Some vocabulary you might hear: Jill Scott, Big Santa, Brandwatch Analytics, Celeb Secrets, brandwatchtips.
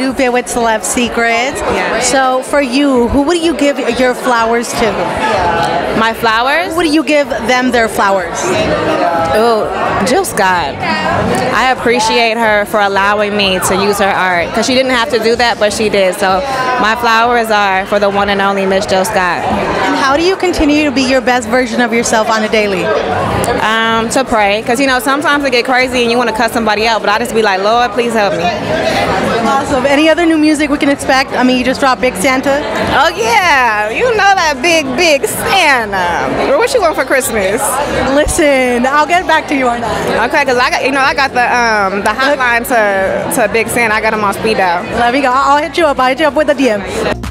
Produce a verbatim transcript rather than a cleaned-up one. New bit with Celeb Secrets. Yeah. So for you, who would you give your flowers to? My flowers? Who would you give them their flowers? Oh, Jill Scott. I appreciate her for allowing me to use her art, because she didn't have to do that, but she did. So my flowers are for the one and only Miss Jill Scott. And how do you continue to be your best version of yourself on a daily? Um, to pray, because you know sometimes it get crazy and you want to cut somebody out, but I just be like, Lord, please help me. Awesome. Any other new music we can expect? I mean, you just dropped Big Santa. Oh yeah, you know that big, big Santa. What you want for Christmas? Listen, I'll get back to you on that. Okay, because I got, you know, I got the um the hotline to to Big Santa. I got him on speed dial. Let me go. I'll hit you up. I'll hit you up with a D M.